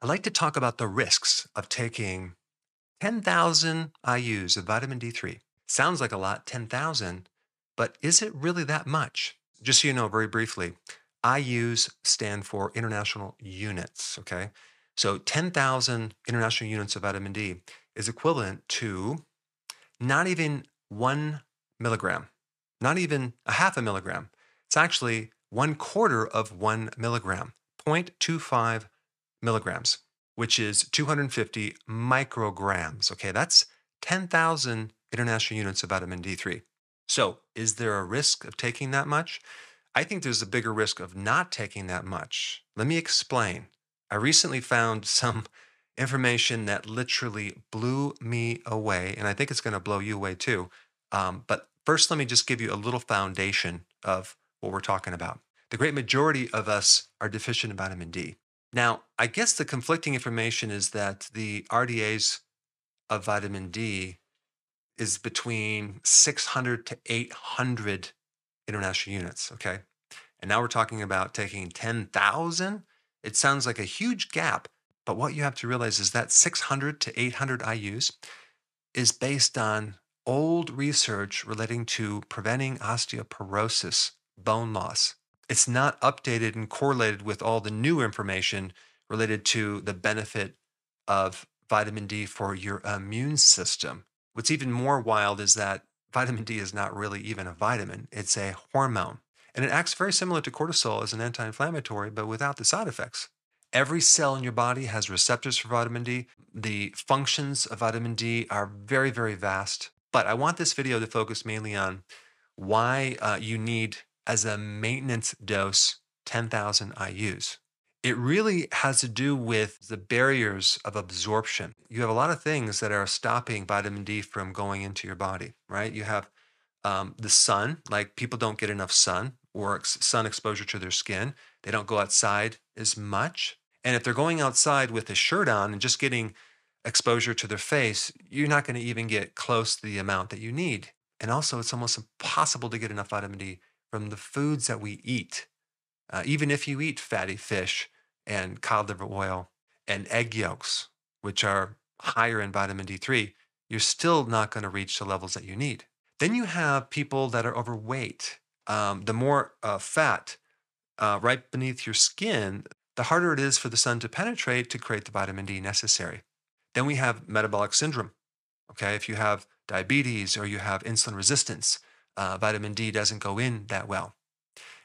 I'd like to talk about the risks of taking 10,000 IUs of vitamin D3. Sounds like a lot, 10,000, but is it really that much? Just so you know, very briefly, IUs stand for international units, okay? So 10,000 international units of vitamin D is equivalent to not even 1 milligram, not even a half a milligram. It's actually 1/4 of 1 milligram, 0.25 milligrams, which is 250 micrograms. Okay, that's 10,000 international units of vitamin D3. So is there a risk of taking that much? I think there's a bigger risk of not taking that much. Let me explain. I recently found some information that literally blew me away, and I think it's going to blow you away too. But first, let me just give you a little foundation of what we're talking about. The great majority of us are deficient in vitamin D. Now, I guess the conflicting information is that the RDAs of vitamin D is between 600 to 800 international units, okay? And now we're talking about taking 10,000. It sounds like a huge gap, but what you have to realize is that 600 to 800 IUs is based on old research relating to preventing osteoporosis, bone loss. It's not updated and correlated with all the new information related to the benefit of vitamin D for your immune system. What's even more wild is that vitamin D is not really even a vitamin. It's a hormone, and it acts very similar to cortisol as an anti-inflammatory, but without the side effects. Every cell in your body has receptors for vitamin D. The functions of vitamin D are very, very vast. But I want this video to focus mainly on why you need, as a maintenance dose, 10,000 IUs. It really has to do with the barriers of absorption. You have a lot of things that are stopping vitamin D from going into your body, right? You have the sun, like people don't get enough sun or sun exposure to their skin. They don't go outside as much. And if they're going outside with a shirt on and just getting exposure to their face, you're not going to even get close to the amount that you need. And also, it's almost impossible to get enough vitamin D from the foods that we eat. Even if you eat fatty fish and cod liver oil and egg yolks, which are higher in vitamin D3, you're still not going to reach the levels that you need. Then you have people that are overweight. The more fat right beneath your skin, the harder it is for the sun to penetrate to create the vitamin D necessary. Then we have metabolic syndrome, okay? If you have diabetes or you have insulin resistance, vitamin D doesn't go in that well.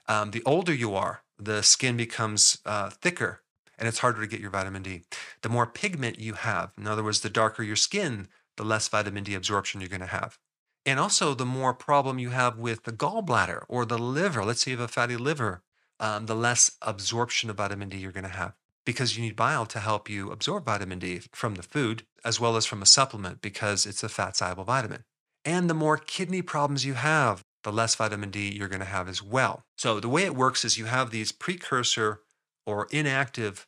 The older you are, the skin becomes thicker and it's harder to get your vitamin D. The more pigment you have, in other words, the darker your skin, the less vitamin D absorption you're going to have. And also the more problem you have with the gallbladder or the liver, let's say you have a fatty liver, the less absorption of vitamin D you're going to have, because you need bile to help you absorb vitamin D from the food as well as from a supplement, because it's a fat-soluble vitamin. And the more kidney problems you have, the less vitamin D you're going to have as well. So the way it works is you have these precursor or inactive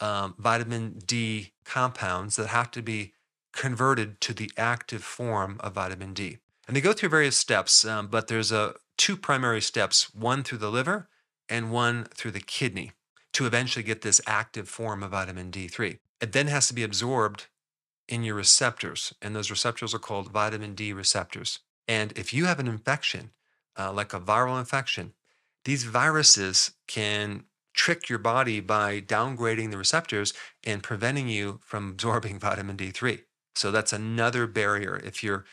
vitamin D compounds that have to be converted to the active form of vitamin D. And they go through various steps, but there's two primary steps, one through the liver and one through the kidney, to eventually get this active form of vitamin D3. It then has to be absorbed in your receptors, and those receptors are called vitamin D receptors. And if you have an infection, like a viral infection, these viruses can trick your body by downgrading the receptors and preventing you from absorbing vitamin D3. So that's another barrier. If you're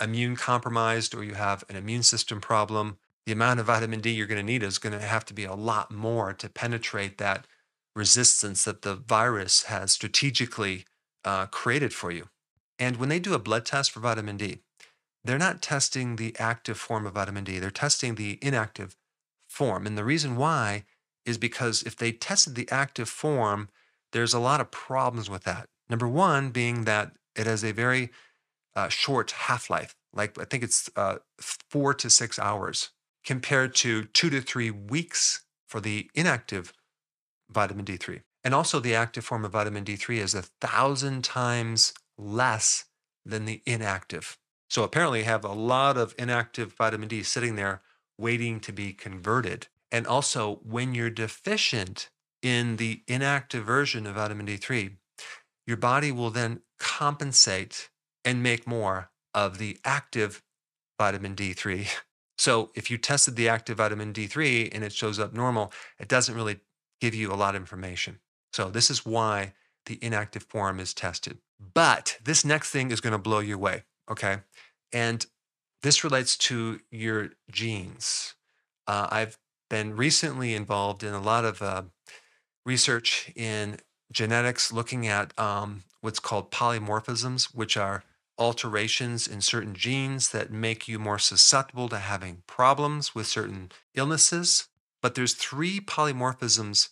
immune compromised or you have an immune system problem, the amount of vitamin D you're going to need is going to have to be a lot more to penetrate that resistance that the virus has strategically created for you. And when they do a blood test for vitamin D, they're not testing the active form of vitamin D. They're testing the inactive form. And the reason why is because if they tested the active form, there's a lot of problems with that. Number one being that it has a very short half-life. Like, I think it's 4 to 6 hours compared to 2 to 3 weeks for the inactive vitamin D3. And also, the active form of vitamin D3 is 1,000 times less than the inactive. So apparently you have a lot of inactive vitamin D sitting there waiting to be converted. And also, when you're deficient in the inactive version of vitamin D3, your body will then compensate and make more of the active vitamin D3. So if you tested the active vitamin D3 and it shows up normal, it doesn't really give you a lot of information. So this is why the inactive form is tested. But this next thing is going to blow you away, okay? And this relates to your genes. I've been recently involved in a lot of research in genetics, looking at what's called polymorphisms, which are alterations in certain genes that make you more susceptible to having problems with certain illnesses. But there's three polymorphisms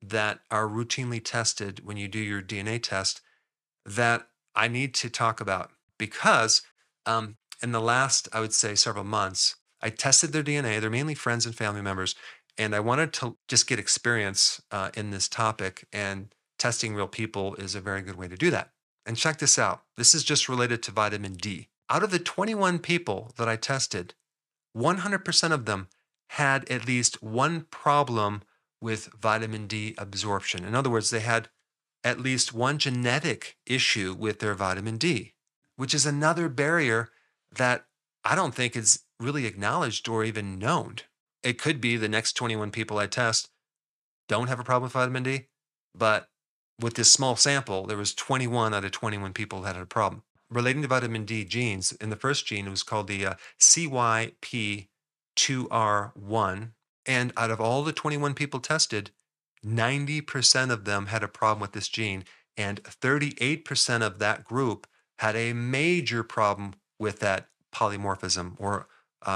that are routinely tested when you do your DNA test that I need to talk about, because in the last, I would say, several months, I tested their DNA. They're mainly friends and family members, and I wanted to just get experience in this topic, and testing real people is a very good way to do that. And check this out. This is just related to vitamin D. Out of the 21 people that I tested, 100% of them had at least one problem with vitamin D absorption. In other words, they had at least one genetic issue with their vitamin D, which is another barrier that I don't think is really acknowledged or even known. It could be the next 21 people I test don't have a problem with vitamin D, but with this small sample, there was 21 out of 21 people that had a problem. Relating to vitamin D genes, in the first gene, it was called the CYPG2R1. And out of all the 21 people tested, 90% of them had a problem with this gene, and 38% of that group had a major problem with that polymorphism or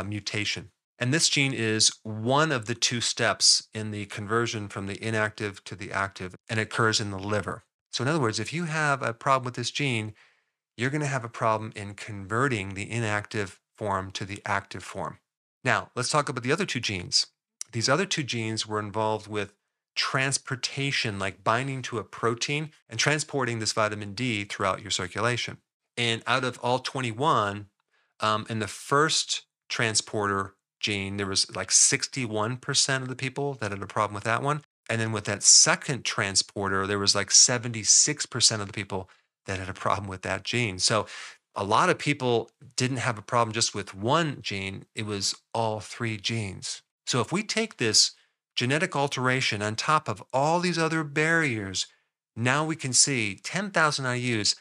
mutation. And this gene is one of the two steps in the conversion from the inactive to the active, and it occurs in the liver. So in other words, if you have a problem with this gene, you're going to have a problem in converting the inactive form to the active form. Now, let's talk about the other two genes. These other two genes were involved with transportation, like binding to a protein and transporting this vitamin D throughout your circulation. And out of all 21, in the first transporter gene, there was like 61% of the people that had a problem with that one. And then with that second transporter, there was like 76% of the people that had a problem with that gene. So a lot of people didn't have a problem just with one gene. It was all three genes. So if we take this genetic alteration on top of all these other barriers, now we can see 10,000 IUs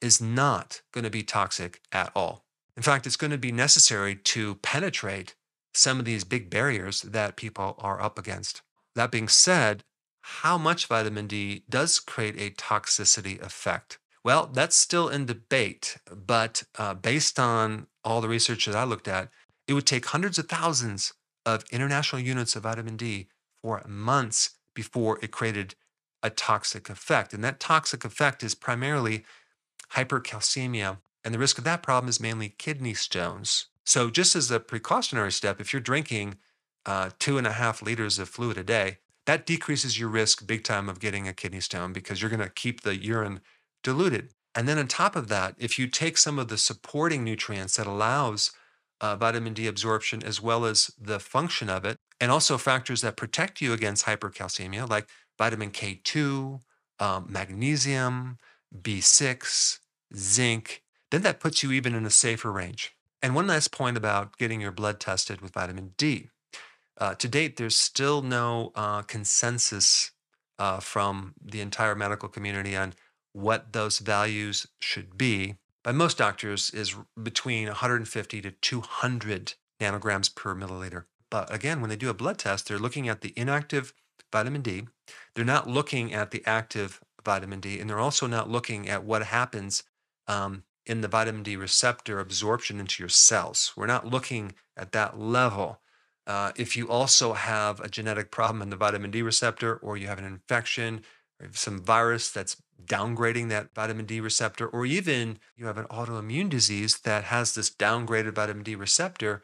is not going to be toxic at all. In fact, it's going to be necessary to penetrate some of these big barriers that people are up against. That being said, how much vitamin D does create a toxicity effect? Well, that's still in debate, but based on all the research that I looked at, it would take hundreds of thousands of international units of vitamin D for months before it created a toxic effect. And that toxic effect is primarily hypercalcemia, and the risk of that problem is mainly kidney stones. So just as a precautionary step, if you're drinking 2.5 liters of fluid a day, that decreases your risk big time of getting a kidney stone, because you're going to keep the urine diluted. And then on top of that, if you take some of the supporting nutrients that allows vitamin D absorption as well as the function of it, and also factors that protect you against hypercalcemia, like vitamin K2, magnesium, B6, zinc, then that puts you even in a safer range. And one last point about getting your blood tested with vitamin D. To date, there's still no consensus from the entire medical community on what those values should be. By most doctors, is between 150 to 200 nanograms per milliliter. But again, when they do a blood test, they're looking at the inactive vitamin D. They're not looking at the active vitamin D, and they're also not looking at what happens in the vitamin D receptor absorption into your cells. We're not looking at that level. If you also have a genetic problem in the vitamin D receptor, or you have an infection, or some virus that's downgrading that vitamin D receptor, or even you have an autoimmune disease that has this downgraded vitamin D receptor,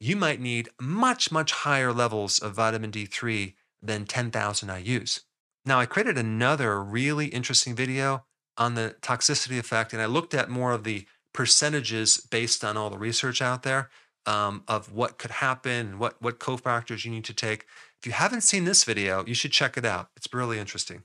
you might need much, much higher levels of vitamin D3 than 10,000 IUs. Now, I created another really interesting video on the toxicity effect, and I looked at more of the percentages based on all the research out there of what could happen and what cofactors you need to take. If If you haven't seen this video, you should check it out. It's really interesting.